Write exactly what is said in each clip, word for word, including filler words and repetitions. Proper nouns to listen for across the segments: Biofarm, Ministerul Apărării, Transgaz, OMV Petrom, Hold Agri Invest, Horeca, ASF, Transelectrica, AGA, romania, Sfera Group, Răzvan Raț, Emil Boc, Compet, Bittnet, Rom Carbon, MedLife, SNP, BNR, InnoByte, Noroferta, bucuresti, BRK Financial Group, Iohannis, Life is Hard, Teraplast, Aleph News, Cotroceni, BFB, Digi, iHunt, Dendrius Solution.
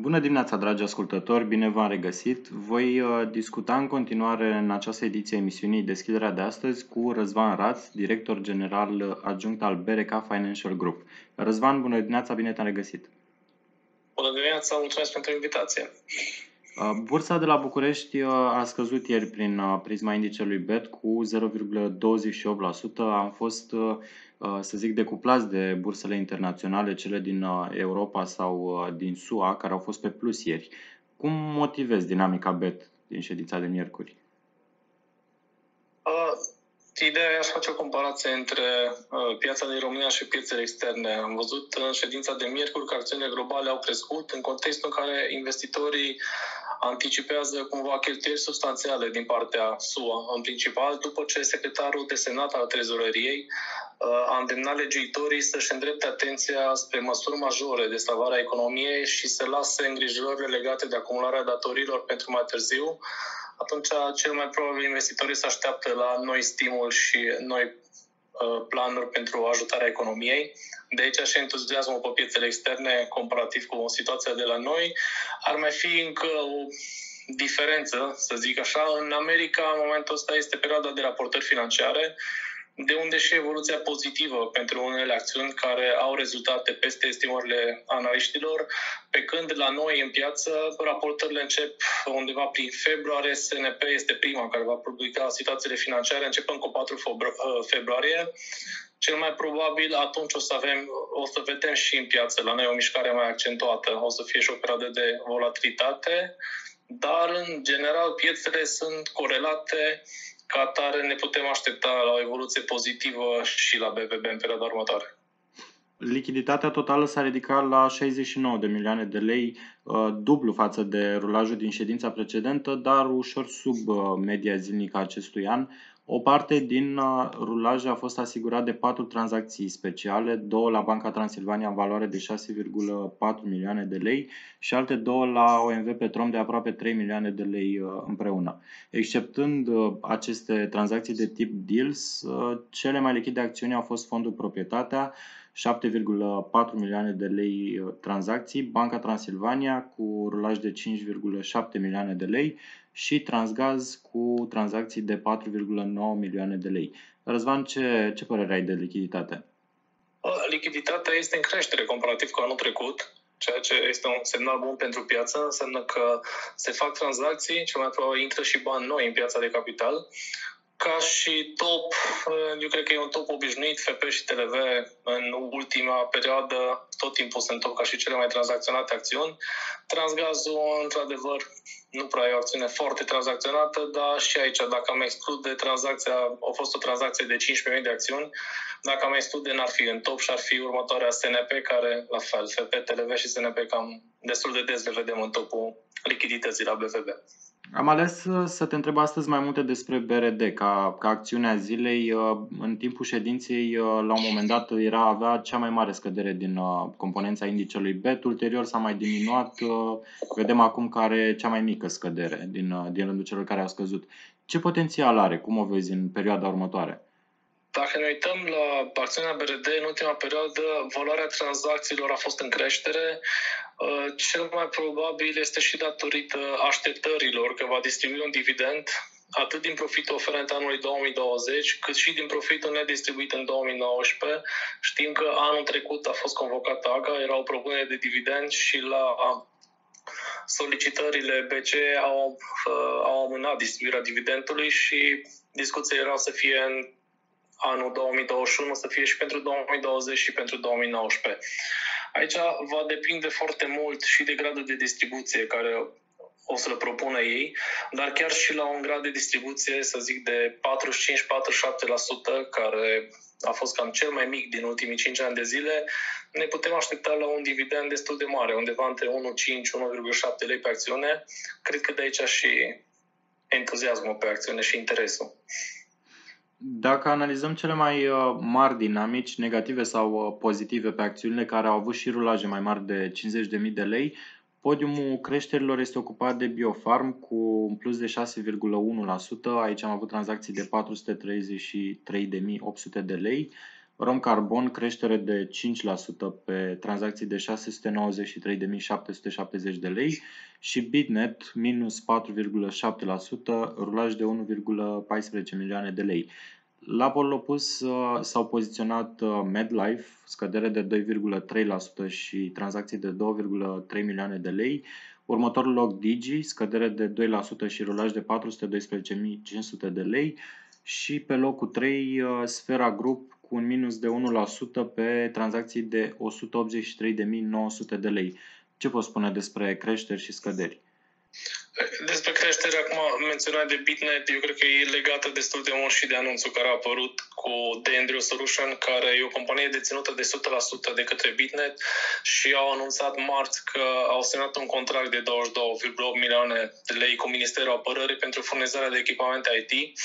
Bună dimineața, dragi ascultători, bine v-am regăsit! Voi discuta în continuare în această ediție a emisiunii Deschiderea de astăzi cu Răzvan Raț, director general adjunct al B R K Financial Group. Răzvan, bună dimineața, bine te-am regăsit! Bună dimineața, mulțumesc pentru invitație! Bursa de la București a scăzut ieri prin prisma indicelui B E T cu zero virgulă douăzeci și opt la sută. Am fost, să zic, decuplați de bursele internaționale, cele din Europa sau din S U A, care au fost pe plus ieri. Cum motivezi dinamica B E T din ședința de miercuri? Ideea e, aș face o comparație între piața din România și piețele externe. Am văzut în ședința de miercuri că acțiunile globale au crescut în contextul în care investitorii anticipează cumva cheltuieli substanțiale din partea S U A, în principal, după ce secretarul de senat al trezoreriei a îndemnat legiuitorii să-și îndrepte atenția spre măsuri majore de salvare a economiei și să lase îngrijorările legate de acumularea datorilor pentru mai târziu. Atunci, cel mai probabil, investitorii se așteaptă la noi stimuli și noi planuri pentru ajutarea economiei. De aici și entuziasmul pe piețele externe comparativ cu situația de la noi. Ar mai fi încă o diferență, să zic așa. În America, în momentul ăsta, este perioada de raportări financiare, de unde și evoluția pozitivă pentru unele acțiuni care au rezultate peste estimările analiștilor, pe când la noi în piață raportările încep undeva prin februarie. S N P este prima care va publica situațiile financiare începând cu patru februarie. Cel mai probabil atunci o să avem, o să vedem și în piață la noi o mișcare mai accentuată, o să fie și o perioadă de volatilitate, dar în general piețele sunt corelate. Ca atare ne putem aștepta la o evoluție pozitivă și la B F B în perioada următoare. Lichiditatea totală s-a ridicat la șaizeci și nouă de milioane de lei, dublu față de rulajul din ședința precedentă, dar ușor sub media zilnică a acestui an. O parte din rulaj a fost asigurat de patru tranzacții speciale, două la Banca Transilvania în valoare de șase virgulă patru milioane de lei și alte două la O M V Petrom de aproape trei milioane de lei împreună. Exceptând aceste tranzacții de tip deals, cele mai lichide acțiuni au fost fondul Proprietatea, șapte virgulă patru milioane de lei tranzacții, Banca Transilvania cu rulaj de cinci virgulă șapte milioane de lei și Transgaz cu tranzacții de patru virgulă nouă milioane de lei. Răzvan, ce, ce părere ai de lichiditate? Lichiditatea este în creștere comparativ cu anul trecut, ceea ce este un semnal bun pentru piață. Înseamnă că se fac tranzacții, cel mai probabil intră și bani noi în piața de capital. Ca și top, eu cred că e un top obișnuit, F P și T L V în ultima perioadă, tot timpul sunt top ca și cele mai tranzacționate acțiuni. Transgazul, într-adevăr, nu prea e o acțiune foarte tranzacționată, dar și aici, dacă am exclud de tranzacția, a fost o tranzacție de cincisprezece mii de acțiuni, dacă am exclud de n-ar fi în top și ar fi următoarea S N P, care, la fel, F P, T L V și S N P cam destul de des le vedem în topul lichidității la B F B. Am ales să te întreb astăzi mai multe despre B R D, ca, ca acțiunea zilei. În timpul ședinței, la un moment dat, era avea cea mai mare scădere din componența indicelui B E T, ulterior s-a mai diminuat, vedem acum că are cea mai mică scădere din, din rândul celor care au scăzut. Ce potențial are? Cum o vezi în perioada următoare? Dacă ne uităm la acțiunea B R D, în ultima perioadă, valoarea tranzacțiilor a fost în creștere. Cel mai probabil este și datorită așteptărilor că va distribui un dividend atât din profitul oferent anului două mii douăzeci, cât și din profitul nedistribuit în două mii nouăsprezece. Știm că anul trecut a fost convocată A G A, era o propunere de dividend și la solicitările B C E au, au amânat distribuirea dividendului și discuția era să fie în anul două mii douăzeci și unu, să fie și pentru două mii douăzeci și pentru două mii nouăsprezece. Aici va depinde foarte mult și de gradul de distribuție care o să-l propună ei, dar chiar și la un grad de distribuție, să zic, de patruzeci și cinci la patruzeci și șapte la sută, care a fost cam cel mai mic din ultimii cinci ani de zile, ne putem aștepta la un dividend destul de mare, undeva între unu virgulă cinci - unu virgulă șapte lei pe acțiune. Cred că de aici și entuziasmul pe acțiune și interesul. Dacă analizăm cele mai mari dinamici, negative sau pozitive, pe acțiunile care au avut și rulaje mai mari de cincizeci de mii de lei, podiumul creșterilor este ocupat de Biofarm cu un plus de șase virgulă unu la sută, aici am avut tranzacții de patru sute treizeci și trei de mii opt sute de lei, Rom Carbon, creștere de cinci la sută pe tranzacții de șase sute nouăzeci și trei de mii șapte sute șaptezeci de lei și Bittnet, minus patru virgulă șapte la sută, rulaj de unu virgulă paisprezece milioane de lei. La polul opus s-au poziționat MedLife, scădere de doi virgulă trei la sută și tranzacții de două virgulă trei milioane de lei. Următorul loc Digi, scădere de doi la sută și rulaj de patru sute doisprezece mii cinci sute de lei. Și pe locul trei, Sfera Group, cu un minus de unu la sută pe tranzacții de o sută optzeci și trei de mii nouă sute de lei. Ce vă spune despre creșteri și scăderi? Despre creștere, acum menționat de Bittnet, eu cred că e legată destul de mult și de anunțul care a apărut cu Dendrius Solution, care e o companie deținută de o sută la sută de către Bittnet și au anunțat marți că au semnat un contract de douăzeci și două virgulă opt milioane de lei cu Ministerul Apărării pentru furnizarea de echipamente I T.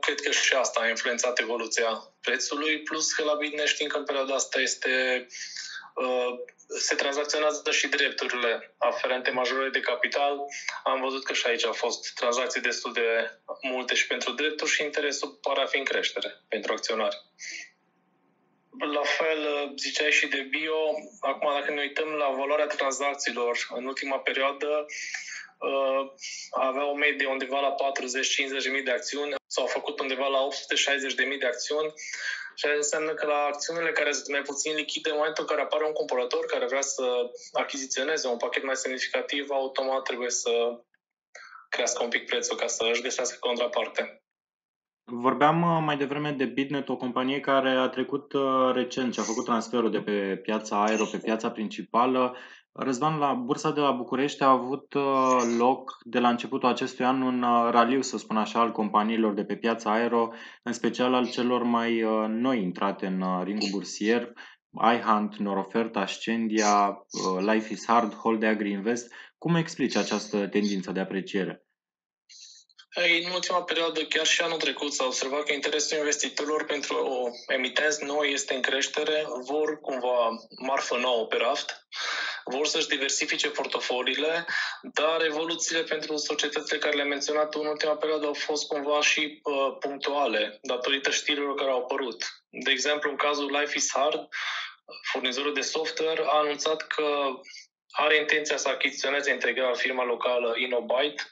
Cred că și asta a influențat evoluția prețului, plus că la Bittnet știm că în perioada asta este... se tranzacționează și drepturile aferente majorării de capital. Am văzut că și aici au fost tranzacții destul de multe și pentru drepturi și interesul pare a fi în creștere pentru acționari. La fel, ziceai și de bio. Acum, dacă ne uităm la valoarea tranzacțiilor în ultima perioadă, avea o medie undeva la patruzeci cincizeci de mii de acțiuni, s-au făcut undeva la opt sute șaizeci de mii de acțiuni. Și înseamnă că la acțiunile care sunt mai puțin lichide, în momentul în care apare un cumpărător care vrea să achiziționeze un pachet mai semnificativ, automat trebuie să crească un pic prețul ca să își găsească contraparte. Vorbeam mai devreme de Bittnet, o companie care a trecut recent și a făcut transferul de pe piața Aero pe piața principală. Răzvan, la bursa de la București a avut loc de la începutul acestui an un raliu, să spun așa, al companiilor de pe piața Aero, în special al celor mai noi intrate în ringul bursier, iHunt, Noroferta, Ascendia, Life is Hard, Hold Agri Invest. Cum explici această tendință de apreciere? Ei, în ultima perioadă, chiar și anul trecut, s-a observat că interesul investitorilor pentru emitenți noi este în creștere, vor cumva marfă nouă pe raft, vor să-și diversifice portofoliile, dar evoluțiile pentru societățile care le-am menționat în ultima perioadă au fost cumva și uh, punctuale, datorită știrilor care au apărut. De exemplu, în cazul Life is Hard, furnizorul de software a anunțat că are intenția să achiziționeze integral firma locală InnoByte.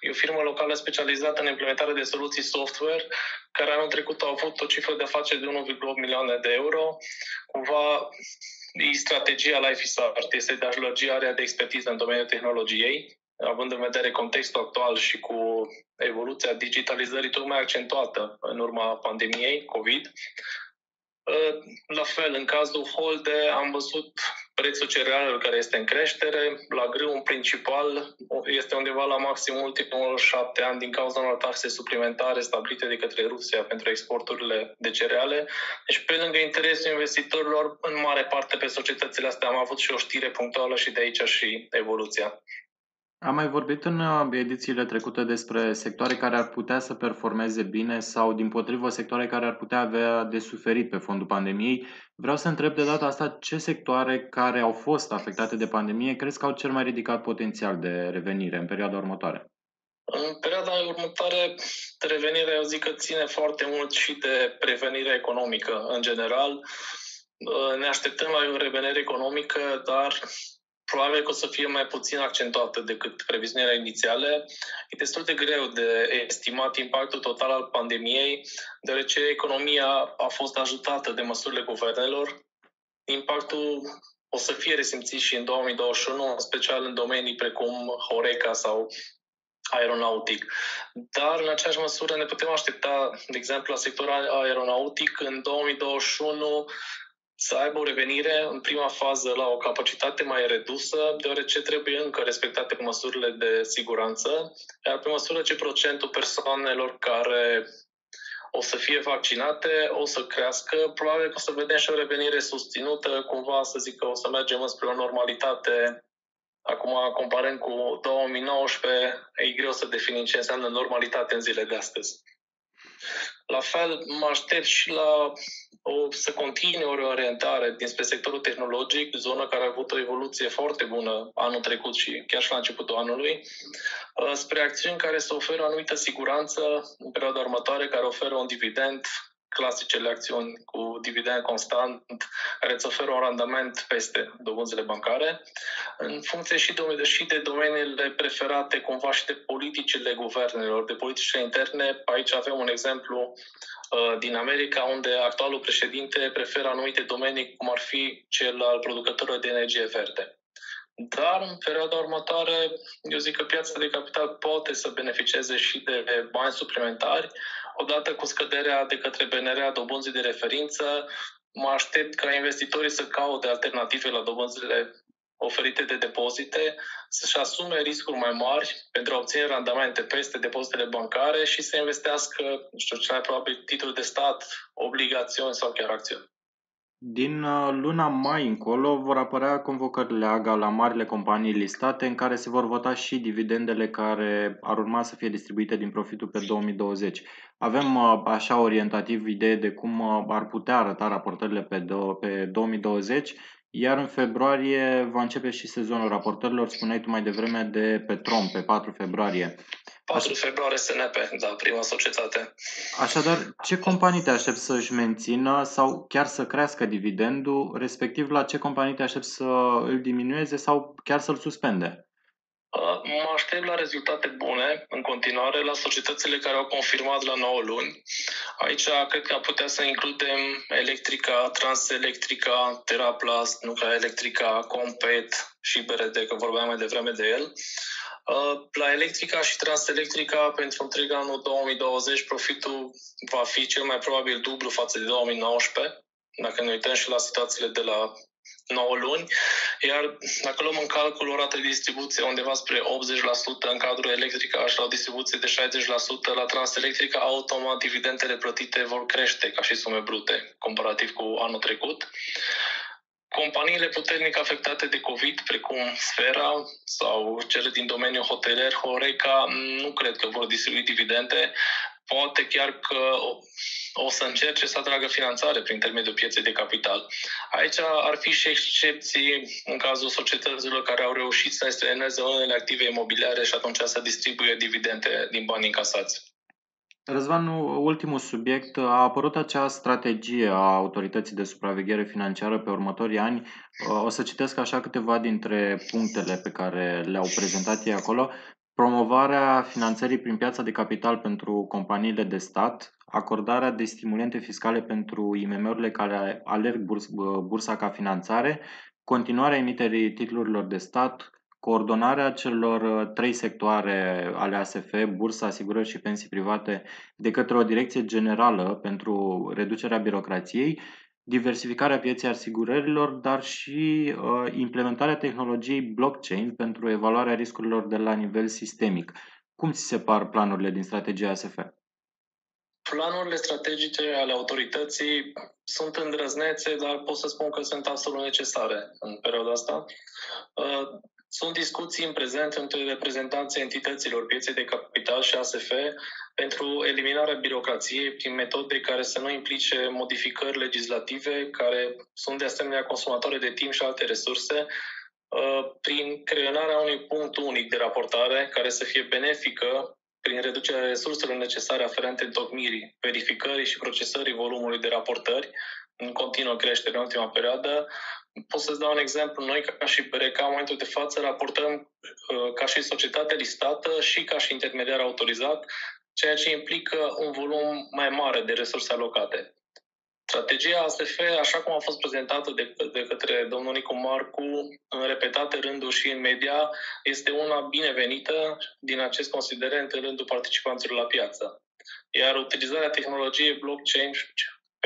E o firmă locală specializată în implementarea de soluții software, care anul trecut au avut o cifră de afaceri de unu virgulă opt milioane de euro. Cumva, strategia Life is Hard este de a-și lărgi area de expertiză în domeniul tehnologiei, având în vedere contextul actual și cu evoluția digitalizării tot mai accentuată în urma pandemiei COVID. La fel, în cazul Holde am văzut prețul cerealelor care este în creștere. La grâu, în principal, este undeva la maxim ultimul șapte ani din cauza unor taxe suplimentare stabilite de către Rusia pentru exporturile de cereale. Deci, pe lângă interesul investitorilor, în mare parte pe societățile astea am avut și o știre punctuală și de aici și evoluția. Am mai vorbit în edițiile trecute despre sectoare care ar putea să performeze bine sau, dimpotrivă, sectoare care ar putea avea de suferit pe fondul pandemiei. Vreau să întreb de data asta ce sectoare care au fost afectate de pandemie crezi că au cel mai ridicat potențial de revenire în perioada următoare? În perioada următoare, revenirea, eu zic că ține foarte mult și de prevenirea economică în general. Ne așteptăm la o revenire economică, dar probabil că o să fie mai puțin accentuată decât previziunile inițiale. E destul de greu de estimat impactul total al pandemiei, deoarece economia a fost ajutată de măsurile guvernelor. Impactul o să fie resimțit și în două mii douăzeci și unu, în special în domenii precum Horeca sau aeronautic. Dar, în aceeași măsură, ne putem aștepta, de exemplu, la sectorul aeronautic în două mii douăzeci și unu, să aibă o revenire în prima fază la o capacitate mai redusă, deoarece trebuie încă respectate măsurile de siguranță, iar pe măsură ce procentul persoanelor care o să fie vaccinate o să crească, probabil că o să vedem și o revenire susținută, cumva să zic că o să mergem spre o normalitate. Acum, comparând cu două mii nouăsprezece, e greu să definim ce înseamnă normalitate în zilele de astăzi. La fel, mă aștept și la o, să continue o reorientare dinspre sectorul tehnologic, zona care a avut o evoluție foarte bună anul trecut și chiar și la începutul anului, spre acțiuni care să oferă anumită siguranță în perioada următoare, care oferă un dividend clasicele acțiuni cu dividend constant, care îți oferă un randament peste dobânzile bancare, în funcție și de, și de domeniile preferate cumva și de politicile guvernelor, de politicile interne. Aici avem un exemplu uh, din America, unde actualul președinte preferă anumite domenii, cum ar fi cel al producătorilor de energie verde. Dar în perioada următoare, eu zic că piața de capital poate să beneficieze și de bani suplimentari. Odată cu scăderea de către B N R a dobânzii de referință, mă aștept ca investitorii să caute alternative la dobânzile oferite de depozite, să-și asume riscuri mai mari pentru a obține randamente peste depozitele bancare și să investească, nu știu, cel mai probabil titluri de stat, obligațiuni sau chiar acțiuni. Din luna mai încolo vor apărea convocările A G A la marile companii listate, în care se vor vota și dividendele care ar urma să fie distribuite din profitul pe două mii douăzeci. Avem așa orientativ idee de cum ar putea arăta raportările pe două mii douăzeci, iar în februarie va începe și sezonul raportărilor, spuneai tu mai devreme de Petrom, pe patru februarie. patru februarie S N P, da, prima societate. Așadar, ce companii te aștept să-și mențină sau chiar să crească dividendul, respectiv la ce companii te aștept să îl diminueze sau chiar să-l suspende? Mă aștept la rezultate bune în continuare la societățile care au confirmat la nouă luni. Aici cred că putea să includem Electrica, Transelectrica, Teraplast, Electrica, Compet și B R D, că vorbeam mai devreme de el. La Electrica și Transelectrica, pentru întreg anul două mii douăzeci, profitul va fi cel mai probabil dublu față de două mii nouăsprezece, dacă ne uităm și la situațiile de la nouă luni, iar dacă luăm în calcul o rată de distribuție undeva spre optzeci la sută în cadrul Electrica și la o distribuție de șaizeci la sută la Transelectrica, automat dividendele plătite vor crește ca și sume brute, comparativ cu anul trecut. Companiile puternic afectate de COVID, precum Sfera sau cele din domeniul hoteler, Horeca, nu cred că vor distribui dividende. Poate chiar că o să încerce să atragă finanțare prin intermediul pieței de capital. Aici ar fi și excepții în cazul societăților care au reușit să estreneze unele active imobiliare și atunci să distribuie dividende din banii încasați. Răzvan, ultimul subiect, a apărut acea strategie a Autorității de Supraveghere Financiară pe următorii ani. O să citesc așa câteva dintre punctele pe care le-au prezentat ei acolo. Promovarea finanțării prin piața de capital pentru companiile de stat, acordarea de stimulente fiscale pentru I M M-urile care alerg bursa ca finanțare, continuarea emiterii titlurilor de stat, coordonarea celor trei sectoare ale A S F, bursa, asigurări și pensii private, de către o direcție generală pentru reducerea birocrației, diversificarea pieței asigurărilor, dar și uh, implementarea tehnologiei blockchain pentru evaluarea riscurilor de la nivel sistemic. Cum ți se par planurile din strategia A S F? Planurile strategice ale autorității sunt îndrăznețe, dar pot să spun că sunt absolut necesare în perioada asta. Uh, Sunt discuții în prezent între reprezentanții entităților pieței de capital și A S F pentru eliminarea birocrației prin metode care să nu implice modificări legislative, care sunt de asemenea consumatoare de timp și alte resurse, prin creionarea unui punct unic de raportare care să fie benefică prin reducerea resurselor necesare aferente întocmirii, verificării și procesării volumului de raportări, în continuă creștere în ultima perioadă. Pot să-ți dau un exemplu. Noi, ca și B R K, în momentul de față, raportăm ca și societate listată și ca și intermediar autorizat, ceea ce implică un volum mai mare de resurse alocate. Strategia A S F, așa cum a fost prezentată de, de către domnul Nicu Marcu, în repetate rânduri și în media, este una binevenită din acest considerent în rândul participanților la piață. Iar utilizarea tehnologiei blockchain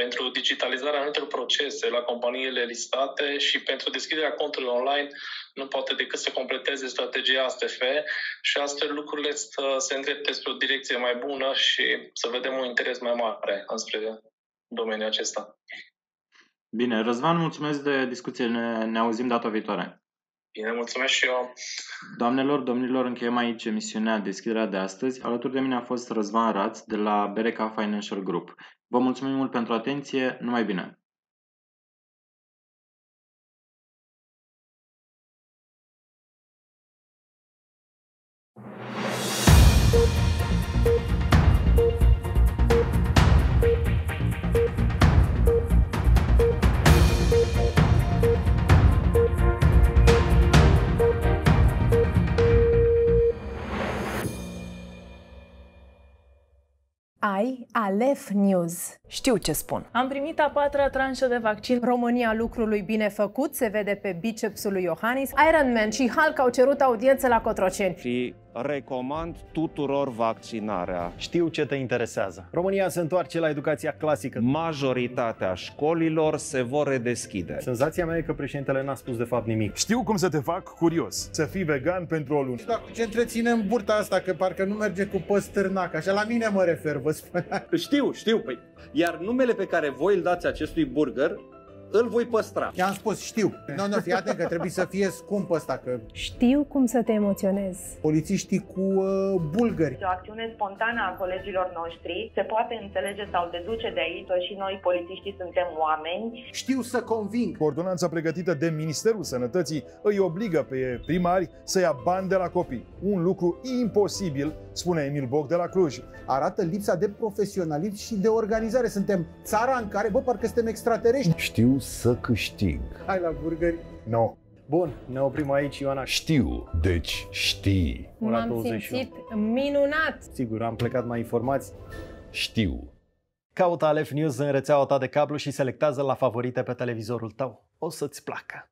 pentru digitalizarea anumitor procese la companiile listate și pentru deschiderea conturilor online nu poate decât să completeze strategia A S F și astfel lucrurile să se îndrepte spre o direcție mai bună și să vedem un interes mai mare înspre domeniul acesta. Bine, Răzvan, mulțumesc de discuție. Ne, ne auzim data viitoare. Bine, mulțumesc și eu. Doamnelor, domnilor, încheiem aici emisiunea Deschiderea de astăzi. Alături de mine a fost Răzvan Raț de la B R K Financial Group. Vă mulțumim mult pentru atenție. Numai bine! mai, Aleph News. Știu ce spun. Am primit a patra tranșă de vaccin. România lucrului bine făcut, se vede pe bicepsul lui Iohannis. Iron Man și Hulk au cerut audiență la Cotroceni. Și recomand tuturor vaccinarea. Știu ce te interesează. România se întoarce la educația clasică. Majoritatea școlilor se vor redeschide. Senzația mea e că președintele n-a spus de fapt nimic. Știu cum să te fac curios. Să fii vegan pentru o lună. Dar ce întreținem burta asta, că parcă nu merge cu păstârnac, așa la mine mă refer, vă spun. Știu, știu, păi. Iar numele pe care voi îl dați acestui burger, îl voi păstra. I-am spus, știu. Nu, no, nu, no, fii atent că trebuie să fie scump ăsta, că... Știu cum să te emoționezi. Polițiștii cu uh, bulgări. O acțiune spontană a colegilor noștri se poate înțelege sau deduce de aici că și noi, polițiștii, suntem oameni. Știu să conving. Ordonanța pregătită de Ministerul Sănătății îi obligă pe primari să ia bani de la copii. Un lucru imposibil, spune Emil Boc de la Cluj. Arată lipsa de profesionalism și de organizare. Suntem țara în care, bă, parcă suntem extraterestri. Știu să câștig. Hai la burgeri? Nu. No. Bun, ne oprim aici, Ioana. Știu, deci știi. M-am simțit minunat. Sigur, am plecat mai informați. Știu. Caută Aleph News în rețeaua ta de cablu și selectează la favorite pe televizorul tău. O să-ți placă.